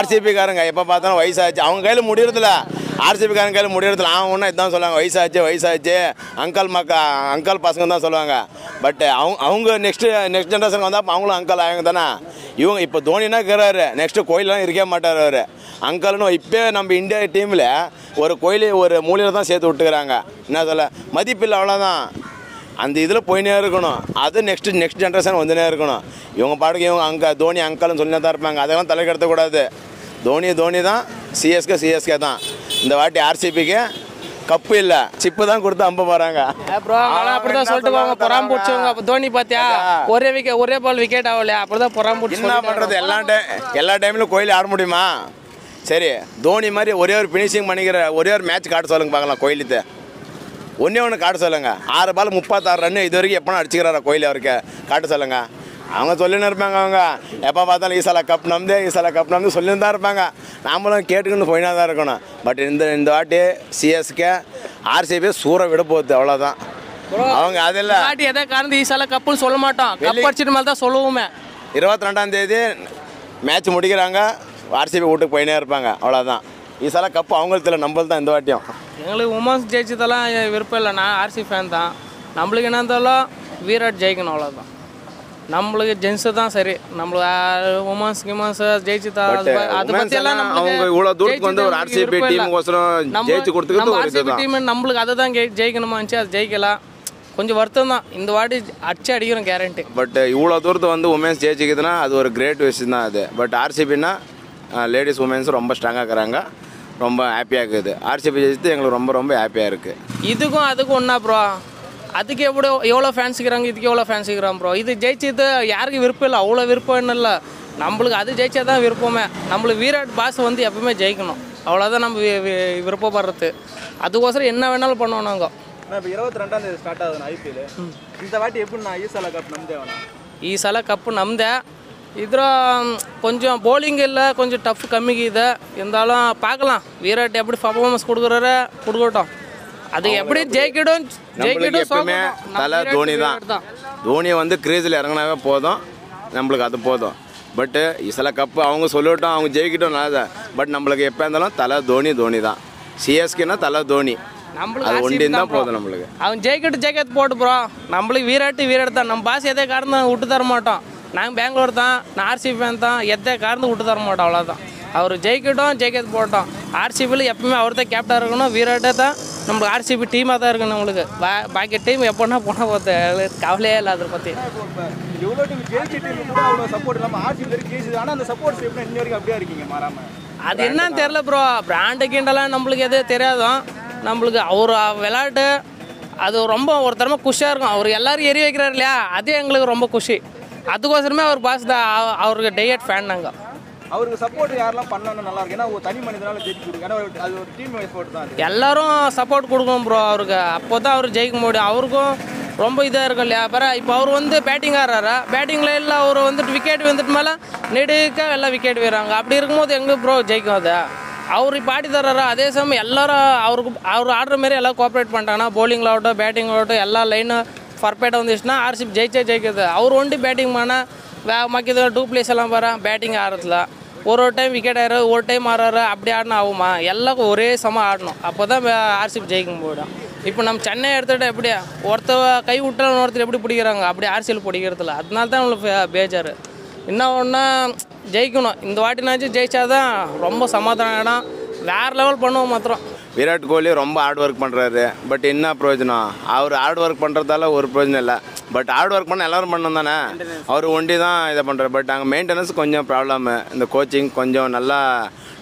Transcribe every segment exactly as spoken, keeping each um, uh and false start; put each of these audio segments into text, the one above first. R C B காரங்க எப்ப பார்த்தாலும் வயசாச்சு அவங்க கையில முடியறதுல R C B காரங்க கையில முடியறதுல அவங்க என்ன இதான் சொல்றாங்க வயசாச்சு வயசாச்சு அங்கிள் மக்கா அங்கிள் பசங்க தான் சொல்வாங்க பட் அவங்க அவங்க நெக்ஸ்ட் நெக்ஸ்ட் ஜெனரேஷன் வந்தா அவங்களும் அங்கிள் ஆயங்க தானா இவங்க இப்ப தோனினா கேறாரு நெக்ஸ்ட் கோயிலலாம் இருக்கவே மாட்டாரு அவரு அங்கிள்னு இப்பவே நம்ம இந்தியா டீம்ல ஒரு கோயிலே ஒரு மூலையில தான் சேர்த்து விட்டுக்கறாங்க என்ன சொல்ல மதிப்பில்ல அவ்வளவுதான் அந்த இதில் போயினே இருக்கணும் அது நெக்ஸ்ட் நெக்ஸ்ட் ஜென்ரேஷன் வந்துனே இருக்கணும் இவங்க பாட்டுக்கு இவங்க அங்கே தோனி அங்கிள்னு சொல்லி தான் இருப்பாங்க அதெல்லாம் தலைக்கெடுத்தக்கூடாது தோனி தோனி தான் சிஎஸ்கே சிஎஸ்கே தான் இந்த வாட்டி ஆர்சிபிக்கு கப்பு இல்லை சிப்பு தான் கொடுத்து அம்ப போகிறாங்க அப்படி தான் சொல்லிட்டு வாங்க புறாம் பிடிச்சவங்க அப்போ தோனி பார்த்தியா ஒரே விக்கெட் ஒரே பால் விக்கெட் ஆகலையா அப்படி தான் புறாம் பிடிச்சி என்ன பண்ணுறது எல்லா டைம் எல்லா டைம்லையும் கோயில் ஆட முடியுமா சரி தோனி மாதிரி ஒரே ஒரு ஃபினிஷிங் பண்ணிக்கிற ஒரே ஒரு மேட்ச் காட்ட சொல்லுங்க பார்க்கலாம் கோயிலுக்கு ஒன்றே ஒன்று காட்ட சொல்லுங்க ஆறு பால் முப்பத்தாறு ரன்னு இது வரைக்கும் எப்போனா அடிச்சுக்கிறாரா கோயிலி அவருக்கு காட்ட சொல்லுங்க அவங்க சொல்லின்னு இருப்பாங்க அவங்க எப்போ பார்த்தாலும் ஈசாலா கப் நம்பே ஈசாலா கப் நம்பு சொல்லின்னு தான் இருப்பாங்க நாமளும் கேட்டுக்கணும் போயினா தான் இருக்கணும் பட் இந்த இந்த வாட்டி சிஎஸ்கே ஆர்சிபி சூற விட போகுது அவ்வளோதான் அவங்க அதில் வாட்டி எதாவது காரணம் ஈசாலா கப்புன்னு சொல்ல மாட்டோம் கப் அடிச்சிட்டு மேலே தான் சொல்லுவோமே இருபத்தி ரெண்டாம் தேதி மேட்ச் முடிக்கிறாங்க ஆர்சிபி வீட்டுக்கு போயினே இருப்பாங்க அவ்வளோதான் ஈசாலா கப்பு அவங்களுக்கு நம்மளது தான் இந்த வாட்டியும் எங்களுக்கு உமன்ஸ் ஜெயிச்சதெல்லாம் விருப்பம் இல்லை நான் ஆர்சி ஃபேன் தான் நம்மளுக்கு என்ன இருந்தாலும் வீராட் ஜெயிக்கணும் அவ்வளோதான் நம்மளுக்கு ஜென்ஸு தான் சரி நம்மளுக்கு உமன்ஸ் கிமன்ஸ் ஜெயிச்சுதா அது பற்றியெல்லாம் அவங்க இவ்வளோ தூரத்துக்கு வந்து ஒரு ஆர்சிபி டீமுக்கோசரம் ஜெயிச்சு கொடுத்துக்கிட்டு ஆர்சிபி டீம் நம்மளுக்கு அதை தான் ஜெயி ஜெயிக்கணுமா இருந்துச்சு அது ஜெயிக்கலாம் கொஞ்சம் வருத்தம் தான் இந்த வாட்டி அடிச்சு அடிக்கிறோம் கேரண்டி பட் இவ்வளோ தூரத்துக்கு வந்து உமன்ஸ் ஜெயிச்சிக்கிதுன்னா அது ஒரு கிரேட் விஷயம் தான் அது பட் ஆர்சிபின்னா லேடிஸ் உமன்ஸ் ரொம்ப ஸ்ட்ராங்காக இருக்கிறாங்க ரொம்ப ஹாப்பியாக இருக்குது ஆர்சிபி ஜெயிச்சு எங்களுக்கு ரொம்ப ரொம்ப ஹாப்பியாக இருக்குது இதுக்கும் அதுக்கும் ஒன்றா ப்ரோ அதுக்கு எப்படி எவ்வளோ ஃபேன்ஸ் இருக்கிறாங்க இதுக்கு எவ்வளோ ஃபேன்ஸ் இருக்கிறாங்க ப்ரோ இது ஜெயிச்சது யாருக்கும் விருப்பம் இல்லை அவ்வளோ விருப்பம் இல்லை நம்மளுக்கு அது ஜெயிச்சா தான் விருப்பமே நம்மளுக்கு வீராட் பாஸ் வந்து எப்பவுமே ஜெயிக்கணும் அவ்வளோதான் நம்ம விருப்பப்படுறது அதுக்கோசரம் என்ன வேணாலும் பண்ணுவோம் நாங்கள் இப்போ இருபத்தி ரெண்டாம் தேதி ஸ்டார்ட் ஆகுது ஐபிஎல் இந்த வாட்டி எப்படி நான் ஈசாலா கப் நம்பேன் ஈசாலா கப்பு நம்பேன் இதில் கொஞ்சம் போலிங் இல்லை கொஞ்சம் டஃப் கம்மிக்கு இதை இருந்தாலும் பார்க்கலாம் வீராட் எப்படி பர்ஃபார்மன்ஸ் கொடுக்குறாரு கொடுக்கட்டும் அது எப்படி ஜெயிக்கட்டும் ஜெயிக்கட்டும் எப்பவுமே தலை தோனி தான் தோனி வந்து கிரீஸில் இறங்கினாவே போதும் நம்மளுக்கு அது போதும் பட்டு சில கப்பு அவங்க சொல்லட்டும் அவங்க ஜெயிக்கட்டும் நல்லா பட் நம்மளுக்கு எப்போ இருந்தாலும் தலை தோனி தோனி தான் சிஎஸ்கேனா தலை தோனி நம்மளுக்கு ஒண்டின்னு தான் போதும் நம்மளுக்கு அவங்க ஜெயிக்கட்டு ஜெயிக்கத்து போட்டு போகிறோம் நம்மளுக்கு வீராட்டு வீராட் தான் நம்ம பாஸ் எதே காரணம் விட்டு தர மாட்டோம் நாங்கள் பெங்களூர் தான் நான் ஆர்சிபி ஃபேன் தான் எத்தனை காரணம் விட்டு தர மாட்டோம் அவ்வளோதான் அவர் ஜெயிக்கட்டும் ஜெயிக்கிறது போட்டோம் ஆர்சிபியில் எப்பவுமே அவர் தான் கேப்டனாக இருக்கணும் வீராட்டே தான் நம்மளுக்கு ஆர்சிபி டீமாக தான் இருக்கணும் நம்மளுக்கு பா பாக்கி டீம் எப்போனா போனால் போது கவலையே இல்லை அதை பற்றி அது என்னன்னு தெரில ப்ரோ பிராண்டு கீண்டெல்லாம் நம்மளுக்கு எதுவும் தெரியாதும் நம்மளுக்கு அவர் விளையாட்டு அது ரொம்ப ஒருத்தரமாக குஷியாக இருக்கும் அவர் எல்லோரும் எரிய வைக்கிறார் இல்லையா அது எங்களுக்கு ரொம்ப குஷி அதுக்கோசரமே அவர் பாஸ் தான் அவருக்கு டையட் ஃபேன் நாங்கள் அவருக்கு சப்போர்ட் யாரெல்லாம் பண்ணணும் நல்லா இருக்கு ஏன்னா ஒரு தனி மனிதனால ஜெயிச்சு கொடுங்க அது ஒரு டீம் எஃபோர்ட் தான் எல்லாரும் சப்போர்ட் கொடுக்கணும் ப்ரோ அவருக்கு அப்போ தான் அவர் ஜெயிக்க முடியும் அவருக்கும் ரொம்ப இதாக இருக்கும் இல்லையா பாரு இப்போ அவர் வந்து பேட்டிங் ஆடுறாரா பேட்டிங்கில் இல்லை அவர் வந்துட்டு விக்கெட் வந்துட்டு மேலே நெடுக்க எல்லாம் விக்கெட் வீறாங்க அப்படி இருக்கும்போது எங்கே ப்ரோ ஜெயிக்கும் அதை அவர் இப்போ ஆடி தர்றாரா அதே சமயம் எல்லோரும் அவருக்கு அவர் ஆடுற மாதிரி எல்லாம் கோஆப்ரேட் பண்ணிட்டாங்கன்னா பவுலிங்கில் ஆகட்டும் பேட்டிங் ஆகட்டும் எல்லா லைனும் பர்ஃபெக்டாக வந்துச்சுன்னா ஆர்சிபி ஜெயிச்சா ஜெயிக்கிறது அவர் ஒண்டி பேட்டிங் பண்ணால் வே மக்கியதில் டூ பிளேஸ் எல்லாம் பாரு பேட்டிங் ஆடுறதுல ஒரு ஒரு டைம் விக்கெட் ஆகிறாரு ஒரு டைம் ஆடுறாரு அப்படி ஆடினா ஆகுமா எல்லாம் ஒரே சம ஆடணும் அப்போ தான் ஆர்சிபி ஜெயிக்கும் போயிடும் இப்போ நம்ம சென்னை எடுத்துகிட்டா எப்படியா ஒருத்தவ கை விட்டாலும் ஒருத்தர் எப்படி பிடிக்கிறாங்க அப்படி ஆர்சிபியில் பிடிக்கிறதில்ல அதனால தான் நம்மளுக்கு பேஜார் இன்னும் ஒன்றா ஜெயிக்கணும் இந்த வாட்டினாச்சும் ஜெயிச்சாதான் ரொம்ப சமாதானம் ஆகிடும் வேறு லெவல் பண்ணுவோம் மாத்திரம் விராட் கோலி ரொம்ப ஹார்ட் ஒர்க் பண்ணுறாரு பட் என்ன பிரயோஜனம் அவர் ஹார்ட் ஒர்க் பண்ணுறதால ஒரு பிரயோஜனம் இல்லை பட் ஹார்ட் ஒர்க் பண்ண எல்லோரும் பண்ணணும் தானே அவர் ஒண்டி தான் இதை பண்ணுறாரு பட் அங்கே மெயின்டெனன்ஸ் கொஞ்சம் ப்ராப்ளமு இந்த கோச்சிங் கொஞ்சம் நல்லா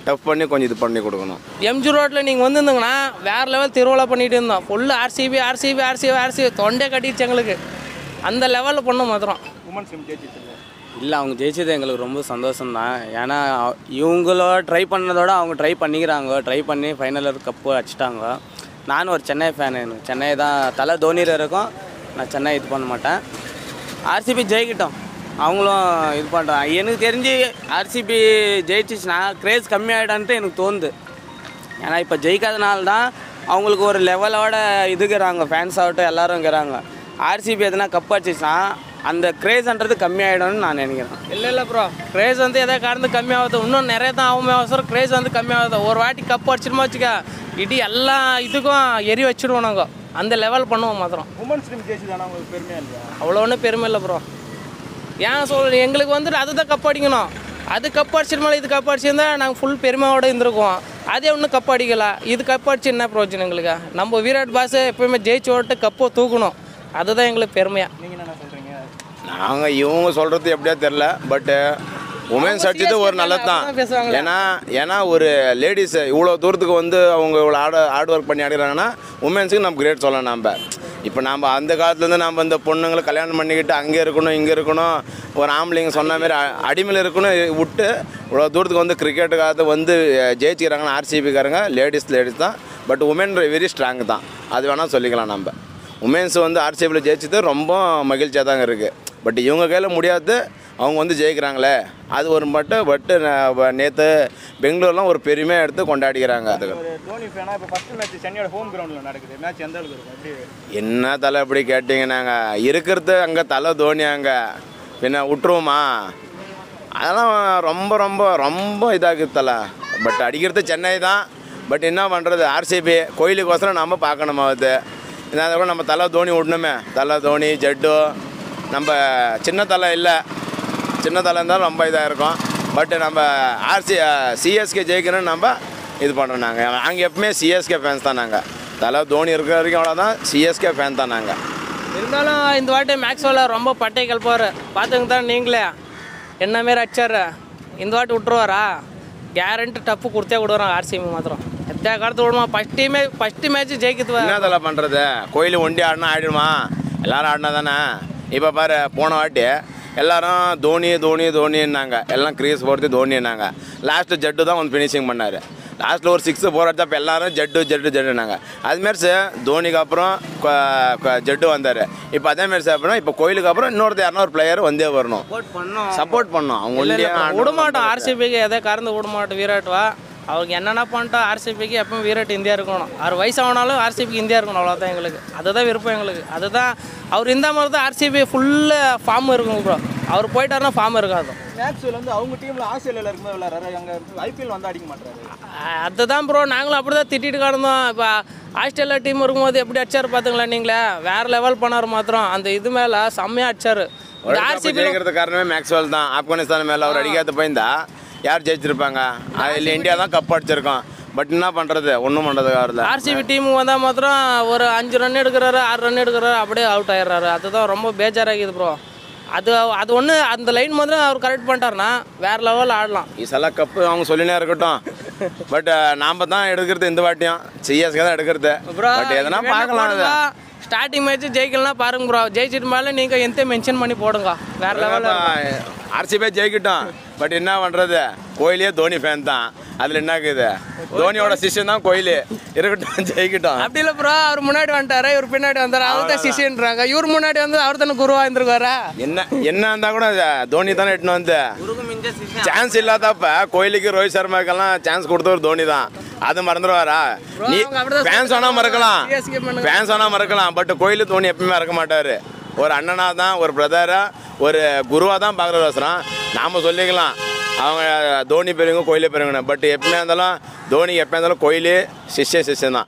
டஃப் பண்ணி கொஞ்சம் இது பண்ணி கொடுக்கணும் எம்ஜி ரோட்டில் நீங்கள் வந்துருந்தீங்கன்னா வேறு லெவல் திருவிழா பண்ணிகிட்டு இருந்தோம் full RCB RCB RCB RCB தொண்டை கட்டிடுச்சு எங்களுக்கு அந்த லெவலில் பண்ண மாத்திரம் உமன்ஸ் டீம் ஜெயிச்சிட்டு இல்லை அவங்க ஜெயிச்சது எங்களுக்கு ரொம்ப சந்தோஷம்தான் ஏன்னா இவங்களோட ட்ரை பண்ணதோட அவங்க ட்ரை பண்ணிக்கிறாங்க ட்ரை பண்ணி ஃபைனலில் கப்பு அடிச்சிட்டாங்க நானும் ஒரு சென்னை ஃபேன் எனக்கு சென்னை தான் தலை தோனியில் இருக்கும் நான் சென்னை இது பண்ண மாட்டேன் ஆர்சிபி ஜெயிக்கிட்டோம் அவங்களும் இது பண்ணுறான் எனக்கு தெரிஞ்சு ஆர்சிபி ஜெயிச்சிச்சுன்னா கிரேஸ் கம்மியாகிடான்ட்டு எனக்கு தோணுது ஏன்னா இப்போ ஜெயிக்காதனால தான் அவங்களுக்கு ஒரு லெவலோட இதுக்குறாங்க ஃபேன்ஸ் ஆகட்டும் எல்லோரும் இருக்கிறாங்க ஆர்சிபி எதுனா கப் அடிச்சிச்சுன்னா அந்த கிரேஸ்ன்றது கம்மியாயிடும்னு நான் நினைக்கிறேன். இல்லை இல்லை ப்ரோ, கிரேஸ் வந்து எதாவது காரணத்து கம்மியாகுது, இன்னும் நிறைய தான் ஆகும் அவசரம். கிரேஸ் வந்து கம்மியாகுது, ஒரு வாட்டி கப் அடிச்சிடுமா வச்சுக்க இடி எல்லா இதுக்கும் எரி வச்சுடுவோம் நாங்கள், அந்த லெவல் பண்ணுவோம் மாத்திரம். உமன்ஸ் டீம் ஜெயிச்சுதானா உங்களுக்கு பெருமையா இல்லையா? அவ்வளோ ஒன்றும் பெருமை இல்லை ப்ரோ. ஏன் சொல்ல எங்களுக்கு வந்துட்டு அதுதான் கப் அடிக்கணும், அது கப் அடிச்சிருமால இது கப் அடிச்சிருந்தா நாங்கள் ஃபுல் பெருமையோடு இருந்திருக்கோம். அதே ஒன்றும் கப் அடிக்கலாம், இது கப் அடிச்சு என்ன ப்ரோஜனம் எங்களுக்கு? நம்ம விராட் பாஸ் எப்போயுமே ஜெயிச்சு ஓட்டு கப்போ தூக்கணும், அதுதான் எங்களுக்கு பெருமையா. நீங்கள் என்ன சொல்கிறீங்க? நாங்கள் இவங்க சொல்கிறது எப்படியா தெரில, பட்டு உமன்ஸ் அடிச்சது ஒரு நல்லது தான். ஏன்னா ஏன்னா ஒரு லேடிஸ் இவ்வளோ தூரத்துக்கு வந்து அவங்க இவ்வளோ ஆட ஹார்ட் ஒர்க் பண்ணி ஆடுறாங்கன்னா உமன்ஸுக்கு நம்ம கிரேட் சொல்லலாம். நம்ம இப்போ நம்ம அந்த காலத்துலேருந்து நம்ம இந்த பொண்ணுங்களை கல்யாணம் பண்ணிக்கிட்டு அங்கே இருக்கணும் இங்கே இருக்கணும், ஒரு ஆம்பளைங்க சொன்ன மாதிரி அடிமையில் இருக்கணும் விட்டு இவ்வளோ தூரத்துக்கு வந்து கிரிக்கெட்டு காலத்தை வந்து ஜெயிச்சுக்கிறாங்கன்னா ஆர்சிபிக்காரங்க லேடிஸ் லேடிஸ் தான். பட் உமன் வெரி ஸ்ட்ராங் தான், அது வேணால் சொல்லிக்கலாம். நம்ம உமன்ஸ் வந்து ஆர்சிபியில் ஜெயிச்சது ரொம்ப மகிழ்ச்சியாக தாங்க இருக்குது. பட் இவங்க கையில் முடியாது, அவங்க வந்து ஜெயிக்கிறாங்களே அது ஒரு மட்டும். பட்டு நேற்று பெங்களூர்லாம் ஒரு பெருமையாக எடுத்து கொண்டாடிக்கிறாங்க. என்ன தலை அப்படி கேட்டிங்க? நாங்கள் இருக்கிறது அங்கே தலை தோனி, அங்கே பின்ன விட்டுருவோமா? அதெல்லாம் ரொம்ப ரொம்ப ரொம்ப இதாகுது தலை. பட் அடிக்கிறது சென்னை தான், பட் என்ன பண்ணுறது ஆர்சிபி கோயிலுக்கோசரம் நம்ம பார்க்கணுமாவது. ஏன்னா கூட நம்ம தலை தோனி விடணுமே, தலை தோனி ஜட்டு நம்ம சின்ன தலை இல்லை, சின்ன தலை இருந்தாலும் ரொம்ப இதாக இருக்கும். பட் நம்ம ஆர்சி சிஎஸ்கே ஜெயிக்கணும்னு நம்ம இது பண்ணுறோம். நாங்கள் நாங்கள் எப்பவுமே சிஎஸ்கே ஃபேன்ஸ் தான். நாங்கள் தலை தோனி இருக்கிற வரைக்கும் அவ்வளோதான், சிஎஸ்கே ஃபேன் தான் நாங்கள். இருந்தாலும் இந்த வாட்டி மேக்ஸ்வெல்ல ரொம்ப பட்டை கல்பார் பார்த்துங்க தான், நீங்களே என்ன மாரி அடிச்சார். இந்த வாட்டி விட்டுருவாரா? கேரண்டி டப்பு கொடுத்தே விடுவாங்க ஆர்சிபி மாத்திரம். எத்தனை காலத்து விடுமா? ஃபஸ்ட் டீமே ஃபஸ்ட்டு மேட்ச்சு ஜெயிக்கிறது என்ன தலை பண்ணுறது? கோயில் ஒண்டி ஆடினா ஆயிடுமா? எல்லோரும் ஆடினா தானே. இப்போ பாரு, போன வாட்டி எல்லோரும் தோனி தோனி தோனின்னாங்க, எல்லாம் கிரீஸ் போகிறது தோனின்னாங்க. லாஸ்ட்டு ஜட்டு தான் வந்து ஃபினிஷிங் பண்ணார். லாஸ்ட்டில் ஒரு சிக்ஸு போர் அடிச்சா இப்போ எல்லோரும் ஜட்டு ஜட்டு ஜட்டுனாங்க. அதுமாரி சார் தோனிக்கு அப்புறம் ஜட்டு வந்தார். இப்போ அதேமாரி சார் அப்படின்னா இப்போ கோயிலுக்கு அப்புறம் இன்னொருத்த யாருன்னா ஒரு பிளேயர் வந்தே வரணும், சப்போர்ட் பண்ணோம். அவங்க விடமாட்டோம் ஆர்சிபிக்கு, எதை கறந்து விட மாட்டோம். விராட்வா அவருக்கு என்னென்ன பண்ணிட்டா ஆர்சிபிக்கு எப்பவும் வீரட் இந்தியா இருக்கணும். அவர் வயசாகனாலும் ஆர்சிபிக்கு இந்தியா இருக்கணும், அவ்வளோதான் எங்களுக்கு. அதுதான் விருப்பம் எங்களுக்கு, அதுதான். அவர் இந்த மாதிரி தான் ஆர்சிபி ஃபுல்லாக ஃபார்ம் இருக்கும் ப்ரோ. அவர் போயிட்டாருன்னா ஃபார்ம் இருக்காது. மேக்ஸ்வெல் வந்து அவங்க டீமில் ஆஸ்திரேலியாவில் இருக்கும்போது விளையாடுறாரு, அங்கே ஐபிஎல் வந்து அடிக்க மாட்டாரு. அதுதான் ப்ரோ நாங்களும் அப்படி தான் திட்டிட்டு கிடந்தோம். இப்போ ஆஸ்திரேலியா டீம் இருக்கும்போது எப்படி அடிச்சார் பார்த்துங்களா நீங்களே, வேறு லெவல் பண்ணார் மாத்திரம். அந்த இது மேலே செம்மையாக அடிச்சார். ஆர்சிபி இருக்கிறது காரணமே மேக்ஸ்வெல் தான். ஆப்கானிஸ்தான் மேலே அவர் அடிக்காத போயிருந்தா யார் ஜெயிச்சிருப்பாங்க? அதில் இந்தியா தான் கப் அடிச்சிருக்கோம். பட் என்ன பண்ணுறது, ஒன்றும் பண்ணுறதுக்காக ஆர்சிபி டீம் வந்தால் மாத்திரம் ஒரு அஞ்சு ரன் எடுக்கிறாரு ஆறு ரன் எடுக்கிறாரு அப்படியே அவுட் ஆகிடுறாரு. அதுதான் ரொம்ப பேஜாராகிது ப்ரோ. அது அது ஒன்று அந்த லைன் மாத்திரம் அவர் கரெக்ட் பண்ணிட்டாருன்னா வேறு லெவலில் ஆடலாம். இதெல்லாம் கப்பு அவங்க சொல்லினே இருக்கட்டும். பட் நாம் தான் எடுக்கிறது இந்த வாட்டியும் சிஎஸ்கே தான் எடுக்கிறது. பட் எதனா பார்க்கலாம். ஸ்டார்டிங் மேட்ச்சு ஜெயிக்கலாம் பாருங்க ப்ரோ. ஜெயிச்சிட்டு மேலே நீங்கள் எந்த மென்ஷன் பண்ணி போடுங்க, வேறு லெவலில் ஆர்சிபி ஜெயிக்கட்டும். பட் என்ன பண்ணுறது, கோயிலே தோனி ஃபேன் தான், அதில் என்ன இருக்குது? தோனியோட சிஷியன் தான் கோயிலு, இருக்கட்டும் ஜெயிக்கட்டும். அப்படி இல்லை ப்ரோ, அவர் முன்னாடி வந்துட்டாரு இவர் பின்னாடி வந்தார், அவர் தான் சிஷியன்றாங்க. இவர் முன்னாடி வந்து அவர் தானே குருவாக இருந்திருக்காரா? என்ன என்ன இருந்தால் கூட தோனி தானே எட்டுன்னு வந்து சான்ஸ் இல்லாதப்ப கோயிலுக்கு ரோஹித் சர்மாக்கெல்லாம் சான்ஸ் கொடுத்தவர் தோனி தான். அது மறந்துடுவாரா? நீ ஃபேன்ஸ் வேணா மறக்கலாம், ஃபேன்ஸ் வேணா மறக்கலாம், பட் கோயிலு தோனி எப்பவுமே மறக்க மாட்டார். ஒரு அண்ணனாக தான், ஒரு பிரதராக, ஒரு குருவாக தான் பார்க்குற வசரம். நாம் சொல்லிக்கலாம் அவங்க தோனி பெரியவங்க கோயிலே பெரியவங்க, பட் எப்பவுமே இருந்தாலும் தோனி எப்போ இருந்தாலும் கோயிலே சிஷ்ய சிஷ்யன் தான்.